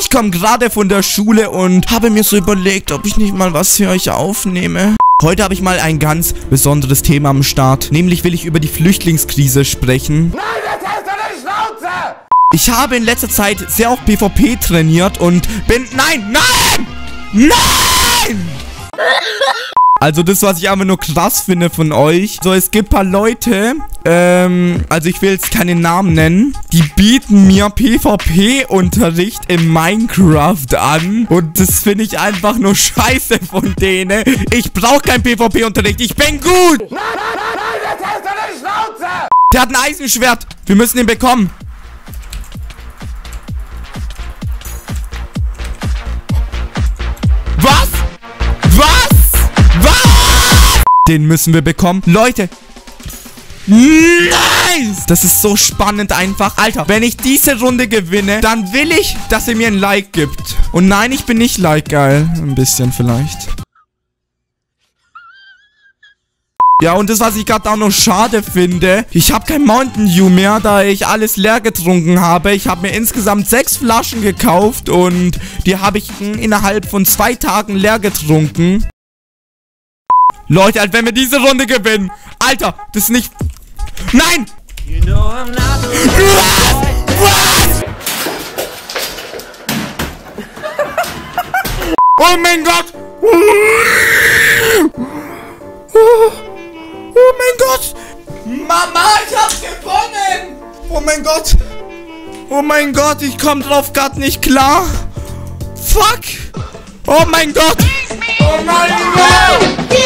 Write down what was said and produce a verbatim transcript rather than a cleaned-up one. Ich komme gerade von der Schule und habe mir so überlegt, ob ich nicht mal was für euch aufnehme. Heute habe ich mal ein ganz besonderes Thema am Start. Nämlich will ich über die Flüchtlingskrise sprechen. Nein, jetzt hältst du die Schnauze! Ich habe in letzter Zeit sehr oft PvP trainiert und bin... Nein! Nein! Nein! Also das, was ich einfach nur krass finde von euch. So, es gibt ein paar Leute, ähm, also ich will jetzt keine Namen nennen. Die bieten mir PvP-Unterricht in Minecraft an. Und das finde ich einfach nur scheiße von denen. Ich brauche keinen PvP-Unterricht, ich bin gut! Nein, nein, nein, jetzt hältst du die Schnauze! Der hat ein Eisenschwert, wir müssen ihn bekommen. Was? Was? Den müssen wir bekommen. Leute. Nice. Das ist so spannend einfach. Alter, wenn ich diese Runde gewinne, dann will ich, dass ihr mir ein Like gibt. Und nein, ich bin nicht like-geil. Ein bisschen vielleicht. Ja, und das, was ich gerade auch noch schade finde, ich habe kein Mountain Dew mehr, da ich alles leer getrunken habe. Ich habe mir insgesamt sechs Flaschen gekauft und die habe ich innerhalb von zwei Tagen leer getrunken. Leute, als wenn wir diese Runde gewinnen. Alter, das ist nicht... Nein! You know I'm not a... Was? Was? Oh mein Gott! Oh mein Gott! Mama, ich hab's gewonnen! Oh mein Gott! Oh mein Gott, ich komm drauf grad nicht klar! Fuck! Oh mein Gott! Oh mein Gott!